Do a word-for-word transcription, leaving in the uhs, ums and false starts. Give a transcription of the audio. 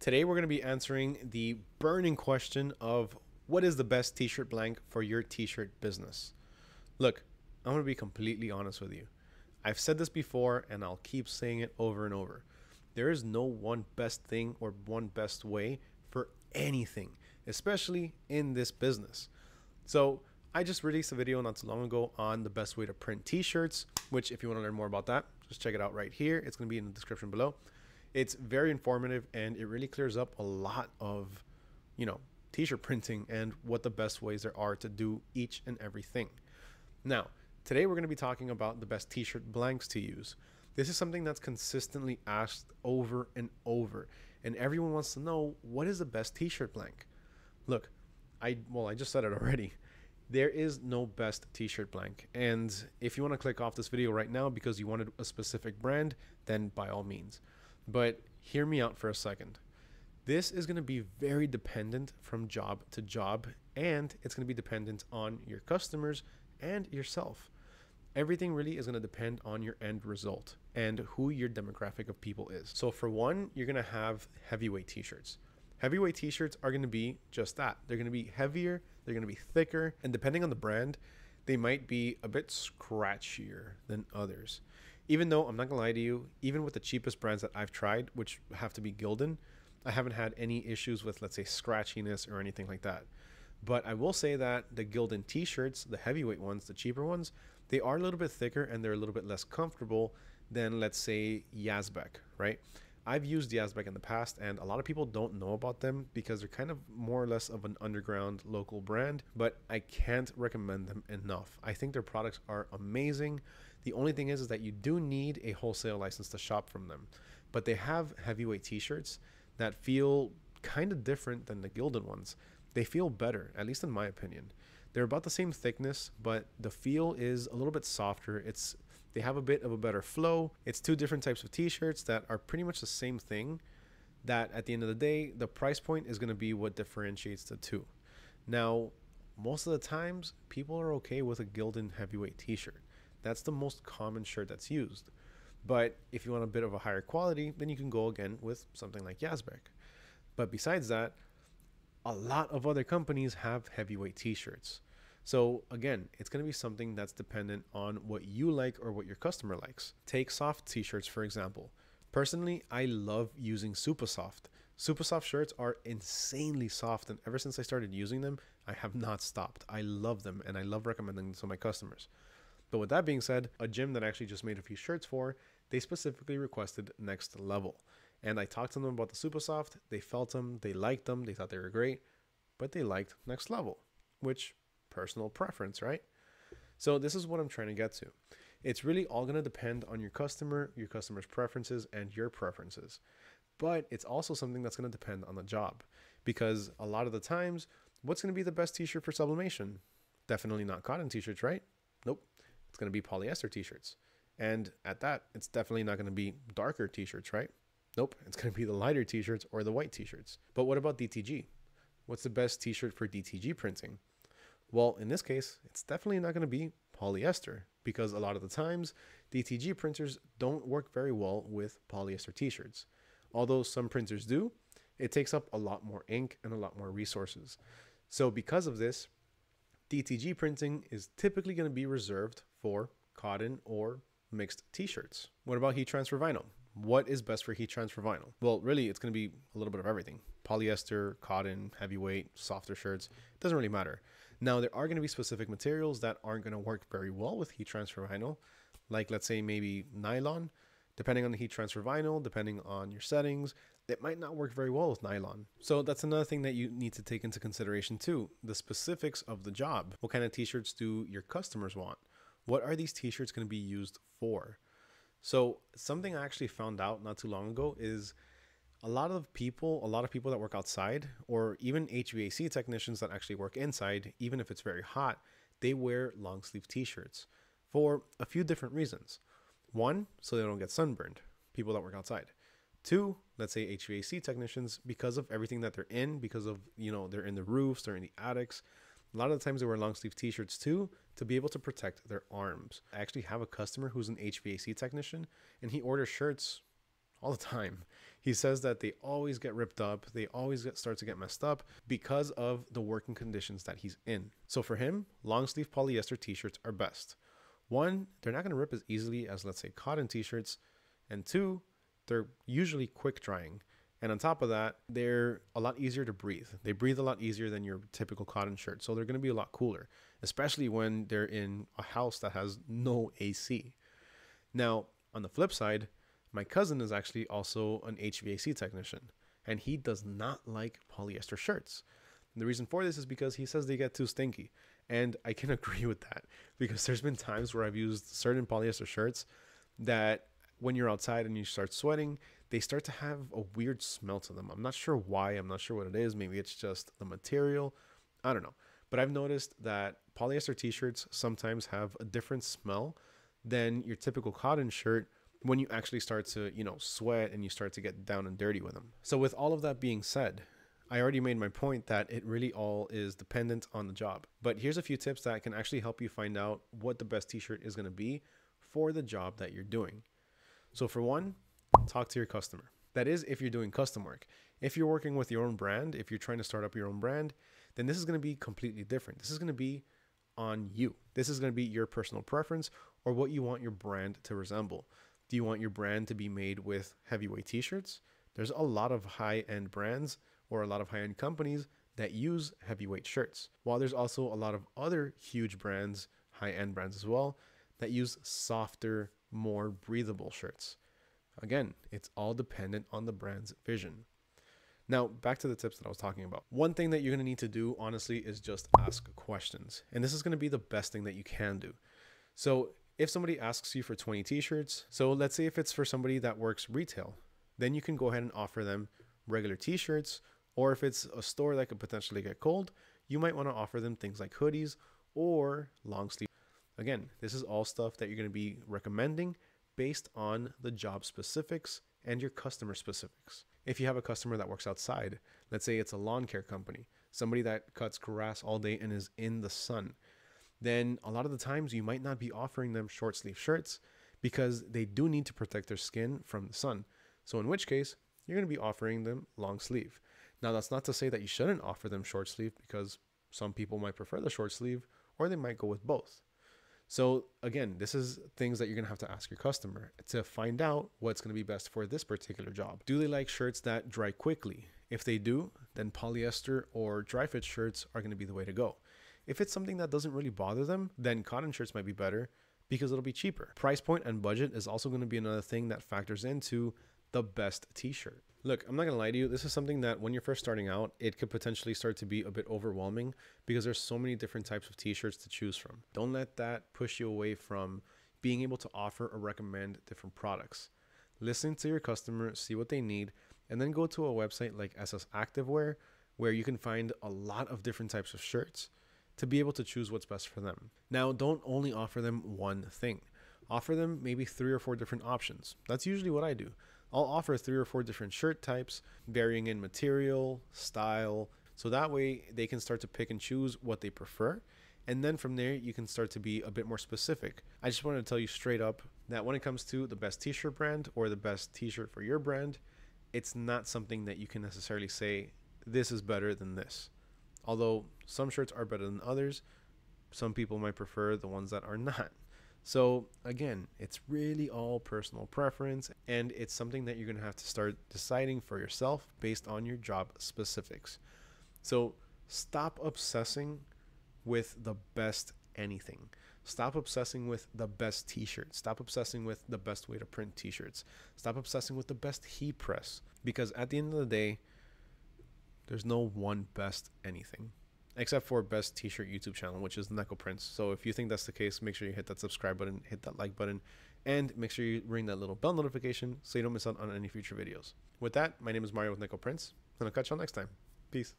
Today we're going to be answering the burning question of what is the best t-shirt blank for your t-shirt business. Look, I'm going to be completely honest with you. I've said this before and I'll keep saying it over and over. There is no one best thing or one best way for anything, especially in this business. So I just released a video not too long ago on the best way to print t-shirts, which if you want to learn more about that, just check it out right here. It's going to be in the description below. It's very informative and it really clears up a lot of, you know, t-shirt printing and what the best ways there are to do each and everything. Now, today we're going to be talking about the best t-shirt blanks to use. This is something that's consistently asked over and over, and everyone wants to know, what is the best t-shirt blank? Look, I, well, I just said it already. There is no best t-shirt blank. And if you want to click off this video right now because you wanted a specific brand, then by all means. But hear me out for a second. This is going to be very dependent from job to job, and it's going to be dependent on your customers and yourself. Everything really is going to depend on your end result and who your demographic of people is. So for one, you're going to have heavyweight t-shirts. Heavyweight t-shirts are going to be just that. They're going to be heavier, they're going to be thicker, and depending on the brand, they might be a bit scratchier than others. Even though, I'm not gonna lie to you, even with the cheapest brands that I've tried, which have to be Gildan, I haven't had any issues with, let's say, scratchiness or anything like that. But I will say that the Gildan t-shirts, the heavyweight ones, the cheaper ones, they are a little bit thicker and they're a little bit less comfortable than, let's say, Yazbek, right? I've used Yazbek in the past and a lot of people don't know about them because they're kind of more or less of an underground local brand, but I can't recommend them enough. I think their products are amazing. The only thing is, is that you do need a wholesale license to shop from them, but they have heavyweight t-shirts that feel kind of different than the Gildan ones. They feel better, at least in my opinion. They're about the same thickness, but the feel is a little bit softer. It's, they have a bit of a better flow. It's two different types of t-shirts that are pretty much the same thing, that at the end of the day, the price point is going to be what differentiates the two. Now, most of the times people are okay with a Gildan heavyweight t-shirt. That's the most common shirt that's used. But if you want a bit of a higher quality, then you can go again with something like Yazbek. But besides that, a lot of other companies have heavyweight t-shirts. So again, it's going to be something that's dependent on what you like or what your customer likes. Take soft t-shirts, for example. Personally, I love using SupaSoft. SupaSoft shirts are insanely soft, and ever since I started using them, I have not stopped. I love them, and I love recommending them to my customers. But with that being said, a gym that I actually just made a few shirts for, they specifically requested Next Level. And I talked to them about the SupaSoft. They felt them, they liked them, they thought they were great, but they liked Next Level, which, personal preference, right? So this is what I'm trying to get to. It's really all going to depend on your customer, your customer's preferences, and your preferences. But it's also something that's going to depend on the job, because a lot of the times, what's going to be the best t-shirt for sublimation? Definitely not cotton t-shirts, right? Nope. It's going to be polyester t-shirts. And at that, it's definitely not going to be darker t-shirts, right? Nope. It's going to be the lighter t-shirts or the white t-shirts. But what about D T G? What's the best t-shirt for D T G printing? Well, in this case, it's definitely not going to be polyester, because a lot of the times D T G printers don't work very well with polyester t-shirts. Although some printers do, it takes up a lot more ink and a lot more resources. So because of this, D T G printing is typically going to be reserved for cotton or mixed t-shirts. What about heat transfer vinyl? What is best for heat transfer vinyl? Well, really, it's going to be a little bit of everything. Polyester, cotton, heavyweight, softer shirts. It doesn't really matter. Now, there are going to be specific materials that aren't going to work very well with heat transfer vinyl, like, let's say, maybe nylon. Depending on the heat transfer vinyl, depending on your settings, it might not work very well with nylon. So that's another thing that you need to take into consideration too, the specifics of the job. What kind of t-shirts do your customers want? What are these t-shirts going to be used for? So something I actually found out not too long ago is a lot of people, a lot of people that work outside, or even H V A C technicians that actually work inside, even if it's very hot, they wear long sleeve t-shirts for a few different reasons. One, so they don't get sunburned, people that work outside. Two, let's say H V A C technicians, because of everything that they're in, because of, you know, they're in the roofs, they're in the attics. A lot of the times they wear long sleeve t-shirts too, to be able to protect their arms. I actually have a customer who's an H V A C technician, and he orders shirts all the time. He says that they always get ripped up. They always get, start to get messed up because of the working conditions that he's in. So for him, long sleeve polyester t-shirts are best. One, they're not going to rip as easily as, let's say, cotton t-shirts. And two, they're usually quick drying. And on top of that, they're a lot easier to breathe. They breathe a lot easier than your typical cotton shirt. So they're going to be a lot cooler, especially when they're in a house that has no A C. Now, on the flip side, my cousin is actually also an H V A C technician, and he does not like polyester shirts. And the reason for this is because he says they get too stinky. And I can agree with that, because there's been times where I've used certain polyester shirts that when you're outside and you start sweating, they start to have a weird smell to them. I'm not sure why. I'm not sure what it is. Maybe it's just the material. I don't know. But I've noticed that polyester t-shirts sometimes have a different smell than your typical cotton shirt when you actually start to, you know, sweat and you start to get down and dirty with them. So with all of that being said, I already made my point that it really all is dependent on the job. But here's a few tips that can actually help you find out what the best t-shirt is going to be for the job that you're doing. So for one, talk to your customer. That is, if you're doing custom work. If you're working with your own brand, if you're trying to start up your own brand, then this is going to be completely different. This is going to be on you. This is going to be your personal preference or what you want your brand to resemble. Do you want your brand to be made with heavyweight t-shirts? There's a lot of high-end brands or a lot of high-end companies that use heavyweight shirts, while there's also a lot of other huge brands, high-end brands as well, that use softer, more breathable shirts. Again, it's all dependent on the brand's vision. Now, back to the tips that I was talking about. One thing that you're going to need to do, honestly, is just ask questions. And this is going to be the best thing that you can do. So if somebody asks you for twenty t-shirts, so let's say if it's for somebody that works retail, then you can go ahead and offer them regular t-shirts, or if it's a store that could potentially get cold, you might want to offer them things like hoodies or long sleeve. Again, this is all stuff that you're going to be recommending based on the job specifics and your customer specifics. If you have a customer that works outside, let's say it's a lawn care company, somebody that cuts grass all day and is in the sun, then a lot of the times you might not be offering them short sleeve shirts because they do need to protect their skin from the sun. So in which case, you're going to be offering them long sleeve. Now, that's not to say that you shouldn't offer them short sleeve, because some people might prefer the short sleeve or they might go with both. So again, this is things that you're going to have to ask your customer to find out what's going to be best for this particular job. Do they like shirts that dry quickly? If they do, then polyester or dry fit shirts are going to be the way to go. If it's something that doesn't really bother them, then cotton shirts might be better because it'll be cheaper. Price point and budget is also going to be another thing that factors into the best t-shirt. Look, I'm not going to lie to you. This is something that when you're first starting out, it could potentially start to be a bit overwhelming because there's so many different types of t-shirts to choose from. Don't let that push you away from being able to offer or recommend different products. Listen to your customer, see what they need, and then go to a website like S S Activewear, where you can find a lot of different types of shirts to be able to choose what's best for them. Now, don't only offer them one thing. Offer them maybe three or four different options. That's usually what I do. I'll offer three or four different shirt types, varying in material, style, so that way they can start to pick and choose what they prefer. And then from there, you can start to be a bit more specific. I just wanted to tell you straight up that when it comes to the best t-shirt brand or the best t-shirt for your brand, it's not something that you can necessarily say, this is better than this. Although some shirts are better than others, some people might prefer the ones that are not. So again, it's really all personal preference, and it's something that you're going to have to start deciding for yourself based on your job specifics. So stop obsessing with the best anything. Stop obsessing with the best t-shirt. Stop obsessing with the best way to print t-shirts. Stop obsessing with the best heat press, because at the end of the day, there's no one best anything, except for best t-shirt YouTube channel, which is Neko Prints. So if you think that's the case, make sure you hit that subscribe button, hit that like button, and make sure you ring that little bell notification so you don't miss out on any future videos. With that, my name is Mario with Neko Prints, and I'll catch y'all next time. Peace.